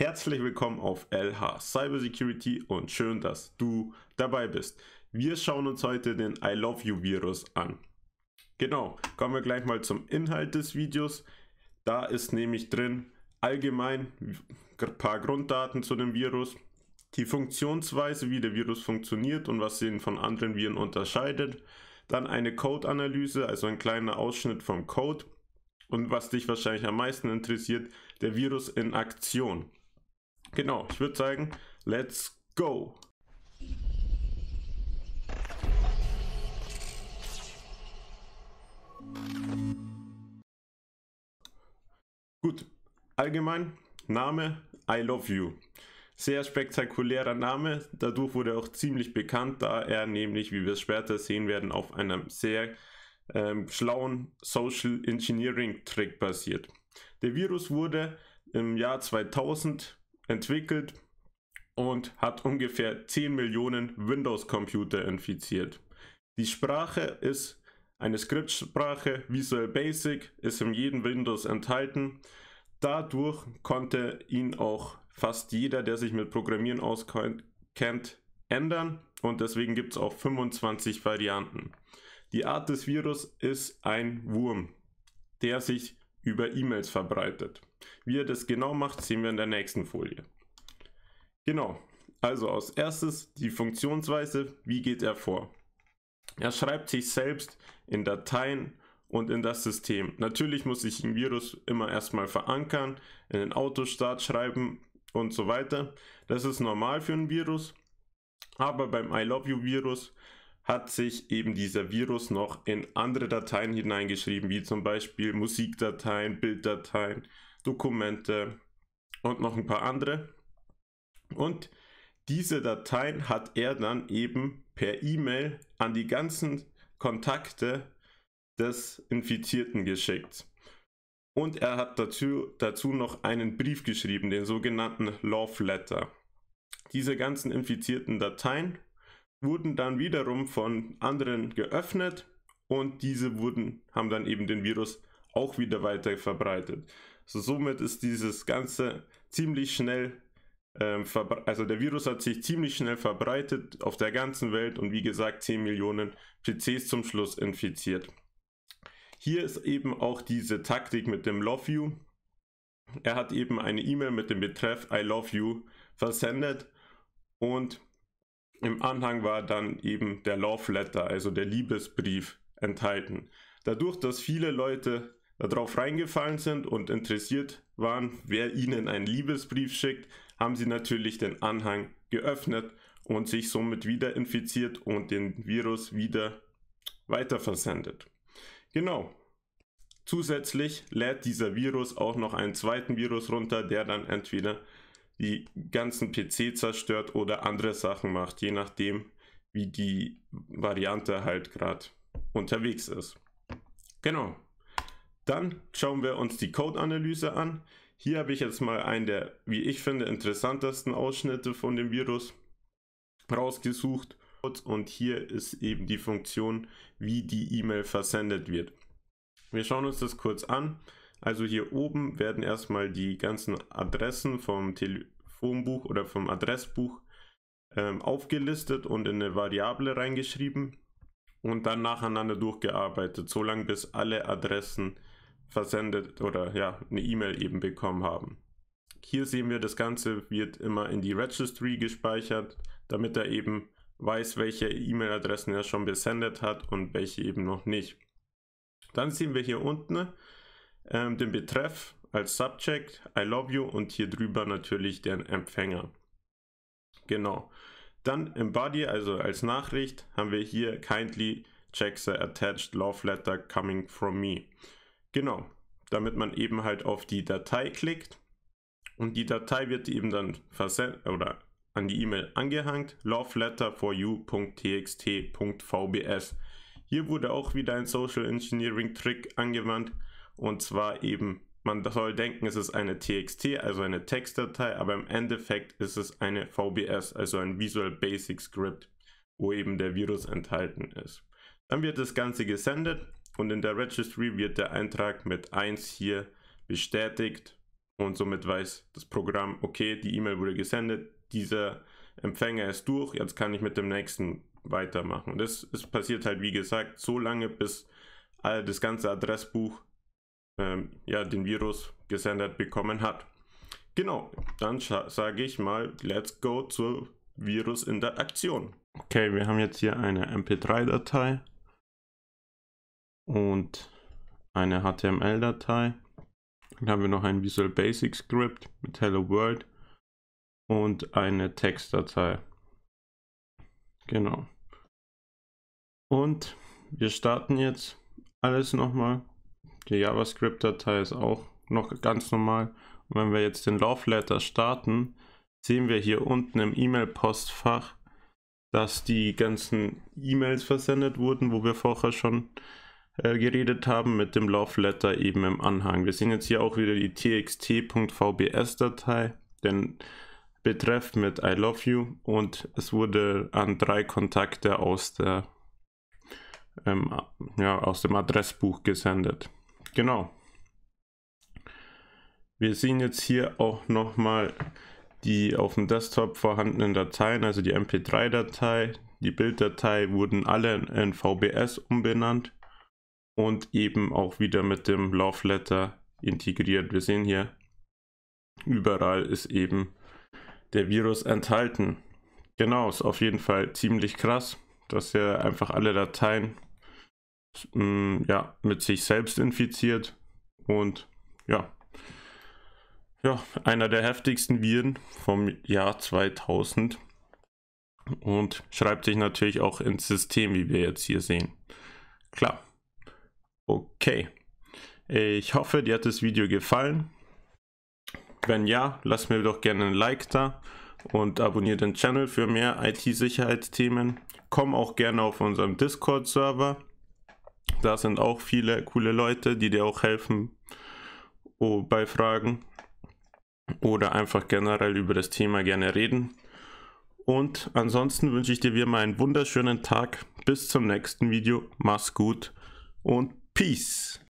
Herzlich willkommen auf LH Cyber Security und schön, dass du dabei bist. Wir schauen uns heute den I Love You Virus an. Genau, kommen wir gleich mal zum Inhalt des Videos. Da ist nämlich drin allgemein ein paar Grunddaten zu dem Virus, die Funktionsweise, wie der Virus funktioniert und was ihn von anderen Viren unterscheidet. Dann eine Code-Analyse, also ein kleiner Ausschnitt vom Code. Und was dich wahrscheinlich am meisten interessiert, der Virus in Aktion. Genau, ich würde sagen, let's go! Gut, allgemein, Name I Love You. Sehr spektakulärer Name, dadurch wurde er auch ziemlich bekannt, da er nämlich, wie wir es später sehen werden, auf einem sehr schlauen Social Engineering Trick basiert. Der Virus wurde im Jahr 2000 entwickelt und hat ungefähr 10 Millionen Windows-Computer infiziert. Die Sprache ist eine Skriptsprache, Visual Basic, ist in jedem Windows enthalten. Dadurch konnte ihn auch fast jeder, der sich mit Programmieren auskennt, ändern und deswegen gibt es auch 25 Varianten. Die Art des Virus ist ein Wurm, der sich über E-Mails verbreitet. Wie er das genau macht, sehen wir in der nächsten Folie. Genau, also als erstes die Funktionsweise, wie geht er vor? Er schreibt sich selbst in Dateien und in das System. Natürlich muss ich den Virus immer erstmal verankern, in den Autostart schreiben und so weiter. Das ist normal für ein Virus, aber beim I Love You Virus hat sich eben dieser Virus noch in andere Dateien hineingeschrieben, wie zum Beispiel Musikdateien, Bilddateien, Dokumente und noch ein paar andere. Und diese Dateien hat er dann eben per E-Mail an die ganzen Kontakte des Infizierten geschickt. Und er hat dazu noch einen Brief geschrieben, den sogenannten LoveLetter. Diese ganzen infizierten Dateien wurden dann wiederum von anderen geöffnet und diese haben dann eben den Virus auch wieder weiter verbreitet. So, somit ist dieses Ganze ziemlich schnell, also der Virus hat sich ziemlich schnell verbreitet auf der ganzen Welt und wie gesagt 10 Millionen PCs zum Schluss infiziert. Hier ist eben auch diese Taktik mit dem Love You. Er hat eben eine E-Mail mit dem Betreff I Love You versendet und im Anhang war dann eben der Love Letter, also der Liebesbrief, enthalten. Dadurch, dass viele Leute darauf reingefallen sind und interessiert waren, wer ihnen einen Liebesbrief schickt, haben sie natürlich den Anhang geöffnet und sich somit wieder infiziert und den Virus wieder weiterversendet. Genau. Zusätzlich lädt dieser Virus auch noch einen zweiten Virus runter, der dann entweder die ganzen PC zerstört oder andere Sachen macht, je nachdem, wie die Variante halt gerade unterwegs ist. Genau. Dann schauen wir uns die Code-Analyse an. Hier habe ich jetzt mal einen der, wie ich finde, interessantesten Ausschnitte von dem Virus rausgesucht. Und hier ist eben die Funktion, wie die E-Mail versendet wird. Wir schauen uns das kurz an. Also hier oben werden erstmal die ganzen Adressen vom Telefonbuch oder vom Adressbuch aufgelistet und in eine Variable reingeschrieben und dann nacheinander durchgearbeitet, solange bis alle Adressen versendet oder ja, eine E-Mail eben bekommen haben. Hier sehen wir, das Ganze wird immer in die Registry gespeichert, damit er eben weiß, welche E-Mail-Adressen er schon besendet hat und welche eben noch nicht. Dann sehen wir hier unten den Betreff als Subject, I Love You und hier drüber natürlich den Empfänger. Genau. Dann im Body, also als Nachricht, haben wir hier kindly check the attached love letter coming from me. Genau, damit man eben halt auf die Datei klickt und die Datei wird eben dann versendet oder an die E-Mail angehangt, LoveLetter4u.txt.vbs. Hier wurde auch wieder ein Social Engineering Trick angewandt. Und zwar eben, man soll denken, es ist eine TXT, also eine Textdatei, aber im Endeffekt ist es eine VBS, also ein Visual Basic Script, wo eben der Virus enthalten ist. Dann wird das Ganze gesendet und in der Registry wird der Eintrag mit 1 hier bestätigt und somit weiß das Programm, okay, die E-Mail wurde gesendet, dieser Empfänger ist durch, jetzt kann ich mit dem nächsten weitermachen. Und das passiert halt, wie gesagt, so lange, bis das ganze Adressbuch ja, den Virus gesendet bekommen hat. Genau, dann sage ich mal, let's go zur Virusinteraktion. Okay, wir haben jetzt hier eine MP3-Datei und eine HTML-Datei. Dann haben wir noch ein Visual Basic Script mit Hello World und eine Textdatei. Genau. Und wir starten jetzt alles nochmal. Die JavaScript-Datei ist auch noch ganz normal. Und wenn wir jetzt den LoveLetter starten, sehen wir hier unten im E-Mail-Postfach, dass die ganzen E-Mails versendet wurden, wo wir vorher schon geredet haben, mit dem LoveLetter eben im Anhang. Wir sehen jetzt hier auch wieder die txt.vbs-Datei, den Betreff mit I Love You, und es wurde an 3 Kontakte aus der aus dem Adressbuch gesendet. Genau. Wir sehen jetzt hier auch nochmal die auf dem Desktop vorhandenen Dateien, also die MP3-Datei, die Bilddatei, wurden alle in VBS umbenannt und eben auch wieder mit dem LoveLetter integriert. Wir sehen hier, überall ist eben der Virus enthalten. Genau, ist auf jeden Fall ziemlich krass, dass er einfach alle Dateien ja, mit sich selbst infiziert. Und ja, einer der heftigsten Viren vom Jahr 2000 und schreibt sich natürlich auch ins System, wie wir jetzt hier sehen. Klar. Okay. Ich hoffe, dir hat das Video gefallen. Wenn ja, lass mir doch gerne ein Like da und abonniert den Channel für mehr IT-Sicherheitsthemen. Komm auch gerne auf unserem Discord-Server. Da sind auch viele coole Leute, die dir auch helfen bei Fragen. Oder einfach generell über das Thema gerne reden. Und ansonsten wünsche ich dir wie immer einen wunderschönen Tag. Bis zum nächsten Video. Mach's gut und Peace.